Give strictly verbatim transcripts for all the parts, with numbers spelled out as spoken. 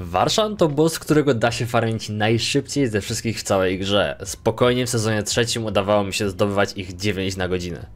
Varshan to boss, którego da się farmić najszybciej ze wszystkich w całej grze. Spokojnie w sezonie trzecim udawało mi się zdobywać ich dziewięć na godzinę.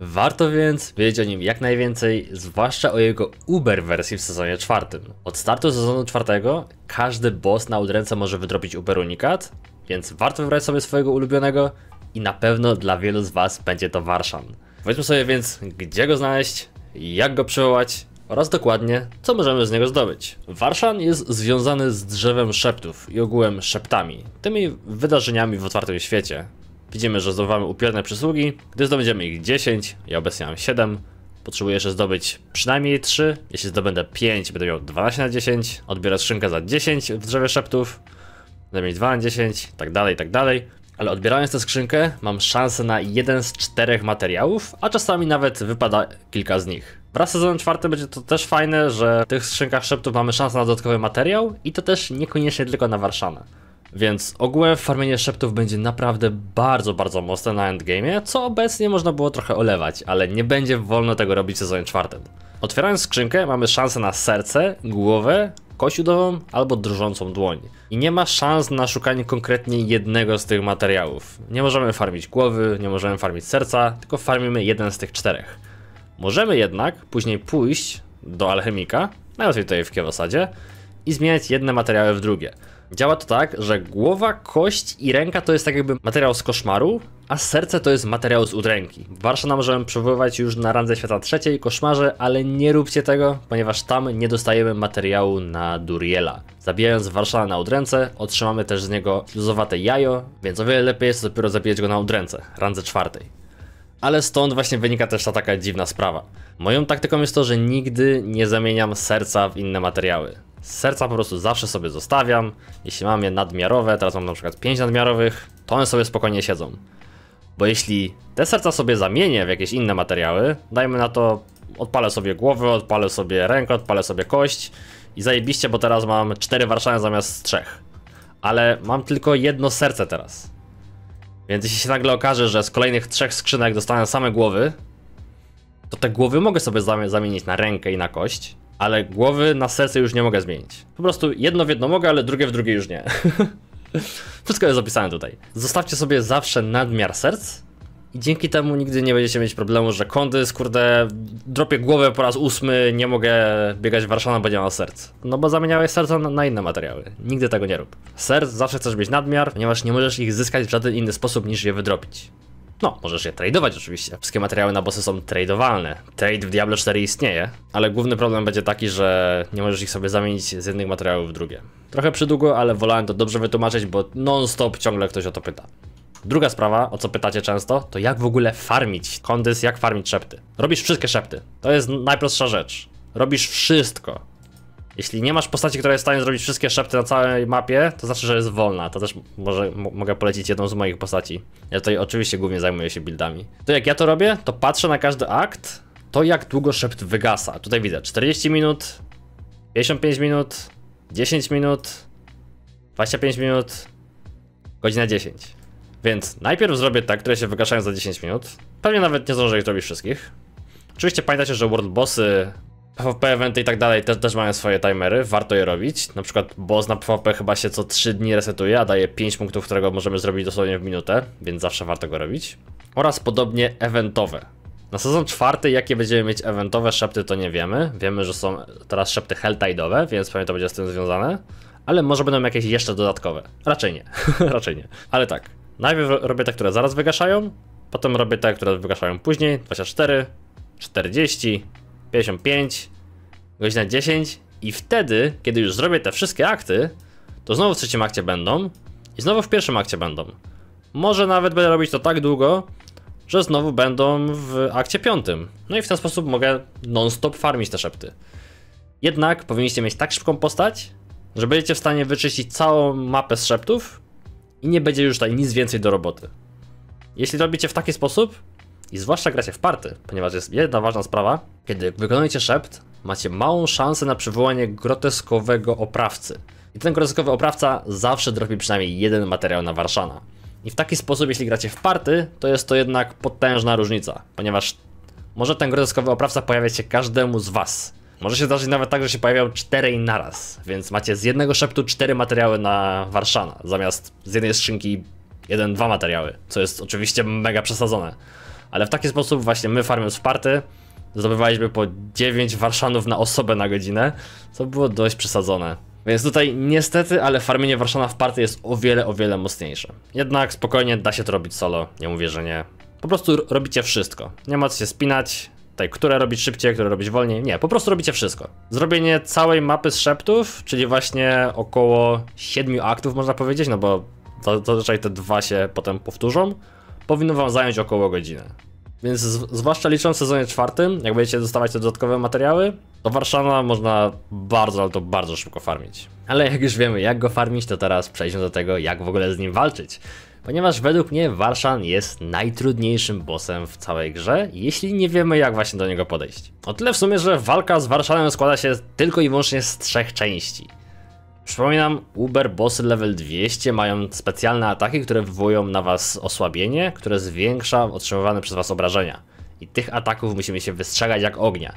Warto więc wiedzieć o nim jak najwięcej, zwłaszcza o jego uber wersji w sezonie czwartym. Od startu sezonu czwartego każdy boss na udręce może wydrobić uber unikat, więc warto wybrać sobie swojego ulubionego i na pewno dla wielu z was będzie to Varshan. Powiedzmy sobie więc, gdzie go znaleźć, jak go przywołać oraz dokładnie co możemy z niego zdobyć. Varshan jest związany z drzewem szeptów i ogółem szeptami, tymi wydarzeniami w otwartym świecie. Widzimy, że zdobywamy upiorne przysługi, gdy zdobędziemy ich dziesięć, ja obecnie mam siedem, potrzebuję jeszcze zdobyć przynajmniej trzy, jeśli zdobędę pięć, będę miał dwanaście na dziesięć, odbiorę skrzynkę za dziesięć w drzewie szeptów, będę mieć dwa na dziesięć, tak dalej, tak dalej. Ale odbierając tę skrzynkę mam szansę na jeden z czterech materiałów, a czasami nawet wypada kilka z nich. Wraz z sezonem czwartym będzie to też fajne, że w tych skrzynkach szeptów mamy szansę na dodatkowy materiał i to też niekoniecznie tylko na Varshana. Więc ogółem farmienie szeptów będzie naprawdę bardzo, bardzo mocne na endgame'ie, co obecnie można było trochę olewać, ale nie będzie wolno tego robić w sezonie czwartym. Otwierając skrzynkę mamy szansę na serce, głowę, kość udową albo drżącą dłoń. I nie ma szans na szukanie konkretnie jednego z tych materiałów. Nie możemy farmić głowy, nie możemy farmić serca, tylko farmimy jeden z tych czterech. Możemy jednak później pójść do alchemika, najłatwiej tutaj w Kiewosadzie, i zmieniać jedne materiały w drugie. Działa to tak, że głowa, kość i ręka to jest tak jakby materiał z koszmaru, a serce to jest materiał z udręki. Varshana możemy przywoływać już na randze świata trzeciej, koszmarze, ale nie róbcie tego, ponieważ tam nie dostajemy materiału na Duriela. Zabijając Varshana na udręce, otrzymamy też z niego śluzowate jajo, więc o wiele lepiej jest dopiero zabijać go na udręce, randze czwartej. Ale stąd właśnie wynika też ta taka dziwna sprawa. Moją taktyką jest to, że nigdy nie zamieniam serca w inne materiały. Serca po prostu zawsze sobie zostawiam. Jeśli mam je nadmiarowe, teraz mam na przykład pięć nadmiarowych, to one sobie spokojnie siedzą. Bo jeśli te serca sobie zamienię w jakieś inne materiały, dajmy na to, odpalę sobie głowę, odpalę sobie rękę, odpalę sobie kość i zajebiście, bo teraz mam cztery Varshany zamiast trzy. Ale mam tylko jedno serce teraz. Więc jeśli się nagle okaże, że z kolejnych trzech skrzynek dostanę same głowy, to te głowy mogę sobie zamienić na rękę i na kość, ale głowy na serce już nie mogę zmienić. Po prostu jedno w jedno mogę, ale drugie w drugie już nie. Wszystko jest opisane tutaj. Zostawcie sobie zawsze nadmiar serc i dzięki temu nigdy nie będziecie mieć problemu, że kondys, kurde, dropię głowę po raz ósmy, nie mogę biegać Varshana, bo nie mam serc. No bo zamieniałeś serca na inne materiały. Nigdy tego nie rób. Serc zawsze chcesz mieć nadmiar, ponieważ nie możesz ich zyskać w żaden inny sposób niż je wydropić. No, możesz je trade'ować oczywiście. Wszystkie materiały na bossy są trade'owalne. Trade w Diablo cztery istnieje, ale główny problem będzie taki, że nie możesz ich sobie zamienić z jednych materiałów w drugie. Trochę przydługo, ale wolałem to dobrze wytłumaczyć, bo non-stop ciągle ktoś o to pyta. Druga sprawa, o co pytacie często, to jak w ogóle farmić kondys, jak farmić szepty. Robisz wszystkie szepty. To jest najprostsza rzecz. Robisz wszystko. Jeśli nie masz postaci, która jest w stanie zrobić wszystkie szepty na całej mapie, to znaczy, że jest wolna. To też może mogę polecić jedną z moich postaci. Ja tutaj oczywiście głównie zajmuję się buildami. To jak ja to robię, to patrzę na każdy akt, to jak długo szept wygasa. Tutaj widzę czterdzieści minut, pięćdziesiąt pięć minut, dziesięć minut, dwadzieścia pięć minut, godzina dziesięć. Więc najpierw zrobię te, które się wygaszają za dziesięć minut. Pewnie nawet nie zdążę ich zrobić wszystkich. Oczywiście pamiętajcie, że world bossy, PvP eventy i tak dalej też, też mają swoje timery, warto je robić. Na przykład boss na PvP chyba się co trzy dni resetuje, a daje pięć punktów, którego możemy zrobić dosłownie w minutę, więc zawsze warto go robić. Oraz podobnie eventowe. Na sezon czwarty jakie będziemy mieć eventowe szepty, to nie wiemy. Wiemy, że są teraz szepty Helltide'owe, więc pewnie to będzie z tym związane. Ale może będą jakieś jeszcze dodatkowe. Raczej nie, raczej nie. Ale tak, najpierw robię te, które zaraz wygaszają, potem robię te, które wygaszają później, dwadzieścia cztery, czterdzieści... pięćdziesiąt pięć, godzina dziesięć i wtedy, kiedy już zrobię te wszystkie akty, to znowu w trzecim akcie będą i znowu w pierwszym akcie będą. Może nawet będę robić to tak długo, że znowu będą w akcie piątym. No i w ten sposób mogę non-stop farmić te szepty. Jednak powinniście mieć tak szybką postać, że będziecie w stanie wyczyścić całą mapę z szeptów i nie będzie już tutaj nic więcej do roboty. Jeśli robicie w taki sposób, i zwłaszcza gracie w party, ponieważ jest jedna ważna sprawa. Kiedy wykonujecie szept, macie małą szansę na przywołanie groteskowego oprawcy. I ten groteskowy oprawca zawsze dropi przynajmniej jeden materiał na Varshana. I w taki sposób, jeśli gracie w party, to jest to jednak potężna różnica, ponieważ może ten groteskowy oprawca pojawiać się każdemu z was. Może się zdarzyć nawet tak, że się pojawiają cztery naraz, więc macie z jednego szeptu cztery materiały na Varshana, zamiast z jednej skrzynki jeden, dwa materiały, co jest oczywiście mega przesadzone. Ale w taki sposób właśnie my, farmiąc w party, zdobywaliśmy po dziewięć Varshanów na osobę na godzinę, co było dość przesadzone. Więc tutaj niestety, ale farmienie Varshana w party jest o wiele, o wiele mocniejsze. Jednak spokojnie da się to robić solo, nie mówię, że nie. Po prostu robicie wszystko, nie ma co się spinać. Tutaj, które robić szybciej, które robić wolniej. Nie, po prostu robicie wszystko. Zrobienie całej mapy z szeptów, czyli właśnie około siedmiu aktów, można powiedzieć, no bo zazwyczaj te dwa się potem powtórzą, powinno wam zająć około godziny. Więc zwłaszcza licząc w sezonie czwartym, jak będziecie dostawać te dodatkowe materiały, do Varshana można bardzo, ale to bardzo szybko farmić. Ale jak już wiemy, jak go farmić, to teraz przejdźmy do tego, jak w ogóle z nim walczyć. Ponieważ według mnie Varshan jest najtrudniejszym bossem w całej grze, jeśli nie wiemy, jak właśnie do niego podejść. O tyle w sumie, że walka z Varshanem składa się tylko i wyłącznie z trzech części. Przypominam, uber bossy level dwieście mają specjalne ataki, które wywołują na was osłabienie, które zwiększa otrzymywane przez was obrażenia. I tych ataków musimy się wystrzegać jak ognia.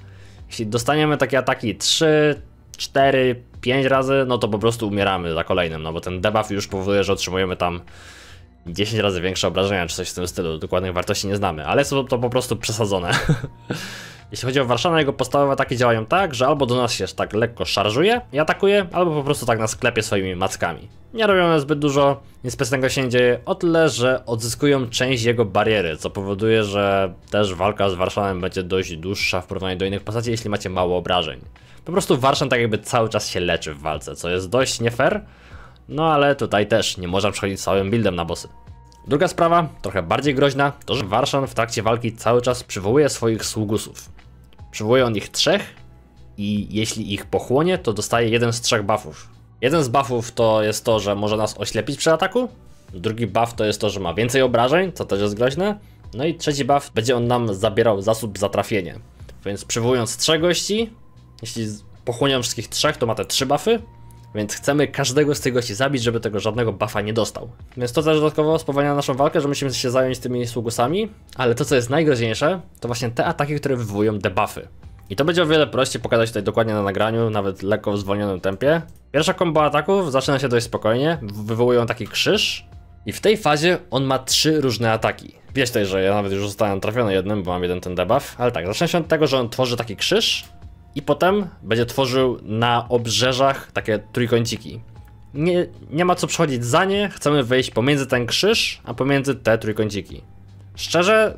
Jeśli dostaniemy takie ataki trzy, cztery, pięć razy, no to po prostu umieramy za kolejnym, no bo ten debuff już powoduje, że otrzymujemy tam dziesięć razy większe obrażenia czy coś w tym stylu, dokładnych wartości nie znamy, ale są to po prostu przesadzone. Jeśli chodzi o Varshana, jego podstawowe ataki działają tak, że albo do nas się tak lekko szarżuje i atakuje, albo po prostu tak na sklepie swoimi mackami. Nie robią one zbyt dużo, nic specjalnego się nie dzieje, o tyle, że odzyskują część jego bariery, co powoduje, że też walka z Varshanem będzie dość dłuższa w porównaniu do innych postaci, jeśli macie mało obrażeń. Po prostu Varshan tak jakby cały czas się leczy w walce, co jest dość nie fair. No ale tutaj też nie można przechodzić całym buildem na bossy. Druga sprawa, trochę bardziej groźna, to że Varshan w trakcie walki cały czas przywołuje swoich sługusów. Przywołuje on ich trzech i jeśli ich pochłonie, to dostaje jeden z trzech buffów. Jeden z buffów to jest to, że może nas oślepić przy ataku. Drugi buff to jest to, że ma więcej obrażeń, co też jest groźne. No i trzeci buff, będzie on nam zabierał zasób za trafienie. Więc przywołując trzech gości, jeśli pochłonią wszystkich trzech, to ma te trzy buffy. Więc chcemy każdego z tych gości zabić, żeby tego żadnego buffa nie dostał. Więc to też dodatkowo spowalnia naszą walkę, że musimy się zająć tymi sługusami. Ale to, co jest najgroźniejsze, to właśnie te ataki, które wywołują debuffy. I to będzie o wiele prościej pokazać tutaj dokładnie na nagraniu, nawet lekko w zwolnionym tempie. Pierwsza komba ataków zaczyna się dość spokojnie, wywołują taki krzyż. I w tej fazie on ma trzy różne ataki. Wiesz tutaj, że ja nawet już zostałem trafiony jednym, bo mam jeden ten debuff. Ale tak, zaczyna się od tego, że on tworzy taki krzyż. I potem będzie tworzył na obrzeżach takie trójkąciki. Nie, nie ma co przechodzić za nie, chcemy wejść pomiędzy ten krzyż, a pomiędzy te trójkąciki. Szczerze,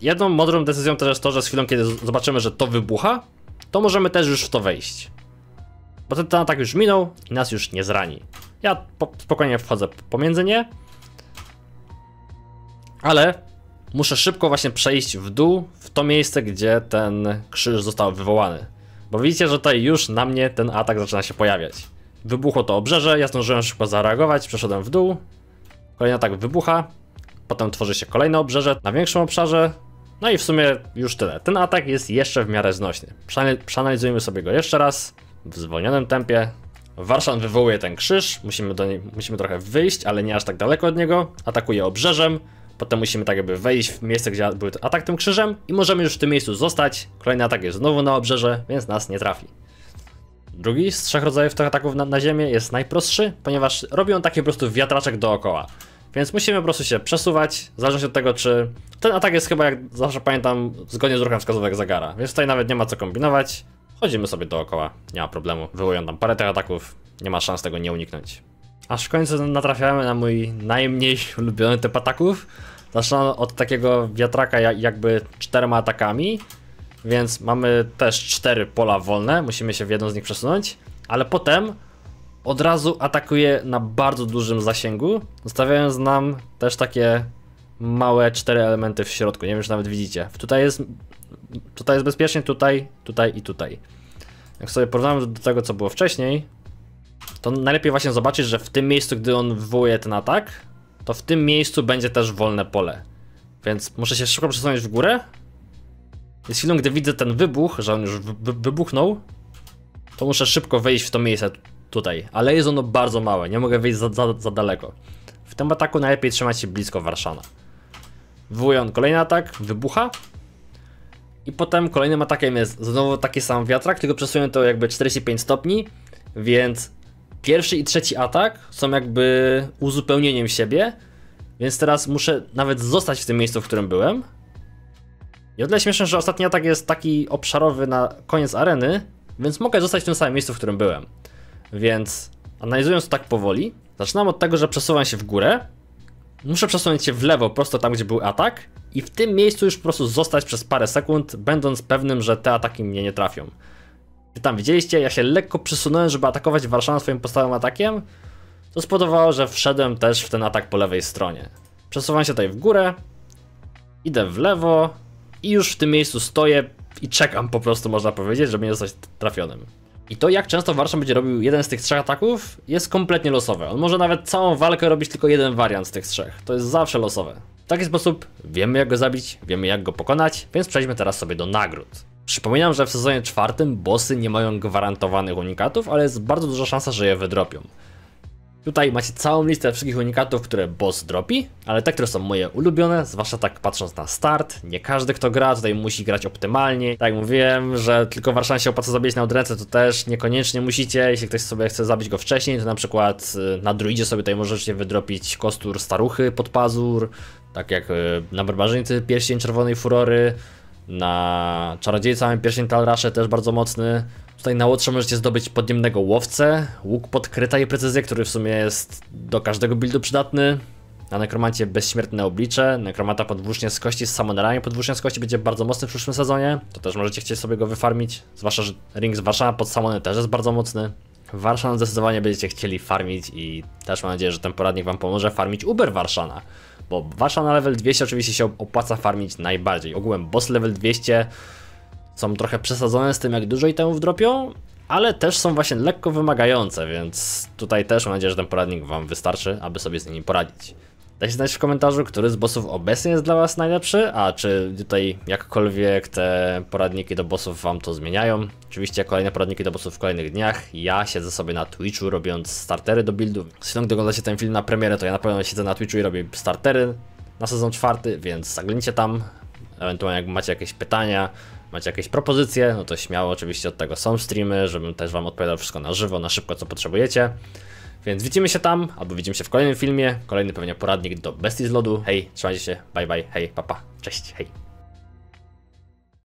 jedną mądrą decyzją też jest to, że z chwilą, kiedy zobaczymy, że to wybucha, to możemy też już w to wejść. Bo ten, ten atak już minął i nas już nie zrani. Ja po, spokojnie wchodzę pomiędzy nie, ale muszę szybko właśnie przejść w dół, w to miejsce, gdzie ten krzyż został wywołany. Bo widzicie, że tutaj już na mnie ten atak zaczyna się pojawiać. Wybuchło to obrzeże, ja zdążyłem szybko zareagować, przeszedłem w dół. Kolejny atak wybucha, potem tworzy się kolejne obrzeże na większym obszarze. No i w sumie już tyle. Ten atak jest jeszcze w miarę znośny. Przeanalizujmy sobie go jeszcze raz, w zwolnionym tempie. Varshan wywołuje ten krzyż, musimy, do nie, musimy trochę wyjść, ale nie aż tak daleko od niego. Atakuje obrzeżem. Potem musimy tak jakby wejść w miejsce, gdzie był atak tym krzyżem i możemy już w tym miejscu zostać. Kolejny atak jest znowu na obrzeże, więc nas nie trafi. Drugi z trzech rodzajów tych ataków na, na ziemię jest najprostszy, ponieważ robi on taki po prostu wiatraczek dookoła. Więc musimy po prostu się przesuwać, w zależności od tego, czy... Ten atak jest chyba, jak zawsze pamiętam, zgodnie z ruchem wskazówek zegara, więc tutaj nawet nie ma co kombinować. Chodzimy sobie dookoła, nie ma problemu. Wywołują tam parę tych ataków, nie ma szans tego nie uniknąć. Aż w końcu natrafiamy na mój najmniej ulubiony typ ataków. Zaczynamy od takiego wiatraka jakby czterema atakami. Więc mamy też cztery pola wolne, musimy się w jedną z nich przesunąć. Ale potem od razu atakuje na bardzo dużym zasięgu, zostawiając nam też takie małe cztery elementy w środku. Nie wiem, czy nawet widzicie. Tutaj jest, tutaj jest bezpiecznie, tutaj, tutaj i tutaj. Jak sobie porównamy do tego, co było wcześniej, to najlepiej właśnie zobaczyć, że w tym miejscu, gdy on wywołuje ten atak, to w tym miejscu będzie też wolne pole. Więc muszę się szybko przesunąć w górę. I z chwilą, gdy widzę ten wybuch, że on już wy wybuchnął, to muszę szybko wejść w to miejsce tutaj. Ale jest ono bardzo małe, nie mogę wyjść za, za, za daleko. W tym ataku najlepiej trzymać się blisko Varshana. Wywołuje on kolejny atak, wybucha. I potem kolejnym atakiem jest znowu taki sam wiatrak, tylko przesuję to jakby czterdzieści pięć stopni, więc pierwszy i trzeci atak są jakby uzupełnieniem siebie, więc teraz muszę nawet zostać w tym miejscu, w którym byłem. I o tyle śmieszne, że ostatni atak jest taki obszarowy na koniec areny, więc mogę zostać w tym samym miejscu, w którym byłem. Więc analizując to tak powoli, zaczynam od tego, że przesuwam się w górę, muszę przesunąć się w lewo, prosto tam, gdzie był atak, i w tym miejscu już po prostu zostać przez parę sekund, będąc pewnym, że te ataki mnie nie trafią. Wy tam widzieliście, ja się lekko przysunąłem, żeby atakować Warszana swoim podstawowym atakiem, co spowodowało, że wszedłem też w ten atak po lewej stronie. Przesuwam się tutaj w górę, idę w lewo i już w tym miejscu stoję i czekam po prostu, można powiedzieć, żeby nie zostać trafionym. I to, jak często Warszan będzie robił jeden z tych trzech ataków, jest kompletnie losowe. On może nawet całą walkę robić tylko jeden wariant z tych trzech. To jest zawsze losowe. W taki sposób wiemy, jak go zabić, wiemy, jak go pokonać, więc przejdźmy teraz sobie do nagród. Przypominam, że w sezonie czwartym bossy nie mają gwarantowanych unikatów, ale jest bardzo duża szansa, że je wydropią. Tutaj macie całą listę wszystkich unikatów, które boss dropi, ale te, które są moje ulubione, zwłaszcza tak patrząc na start. Nie każdy, kto gra, tutaj musi grać optymalnie. Tak jak mówiłem, że tylko Warszawie się opłaca zabić na odręce, to też niekoniecznie musicie. Jeśli ktoś sobie chce zabić go wcześniej, to na przykład na druidzie sobie tutaj możecie wydropić kostur staruchy pod pazur, tak jak na barbarzyńcy pierścień czerwonej furory, na czarodziejca pierścień Tal Rashy też bardzo mocny. Tutaj na łotrze możecie zdobyć podziemnego łowcę, łuk podkryta i precyzję, który w sumie jest do każdego buildu przydatny. Na nekromancie bezśmiertne oblicze, nekromanta podwłócznie z kości z samonerami podwłócznie z kości będzie bardzo mocny w przyszłym sezonie. To też możecie chcieć sobie go wyfarmić, zwłaszcza, że ring z Warszana pod samonę też jest bardzo mocny. Warszana zdecydowanie będziecie chcieli farmić i też mam nadzieję, że ten poradnik wam pomoże farmić Uber Warszana. Bo Warsza na level dwieście oczywiście się opłaca farmić najbardziej. Ogółem boss level dwieście są trochę przesadzone z tym, jak dużo itemów dropią, ale też są właśnie lekko wymagające, więc tutaj też mam nadzieję, że ten poradnik wam wystarczy, aby sobie z nimi poradzić. Dajcie znać w komentarzu, który z bossów obecnie jest dla was najlepszy, a czy tutaj jakkolwiek te poradniki do bossów wam to zmieniają. Oczywiście kolejne poradniki do bossów w kolejnych dniach. Ja siedzę sobie na Twitchu, robiąc startery do buildów. Jeśli oglądacie ten film na premierę, to ja na pewno siedzę na Twitchu i robię startery na sezon czwarty, więc zaglądajcie tam. Ewentualnie jak macie jakieś pytania, macie jakieś propozycje, no to śmiało, oczywiście od tego są streamy, żebym też wam odpowiadał wszystko na żywo, na szybko, co potrzebujecie. Więc widzimy się tam, albo widzimy się w kolejnym filmie, kolejny pewnie poradnik do bestii z lodu. Hej, trzymajcie się, bye bye, hej, papa, cześć, hej.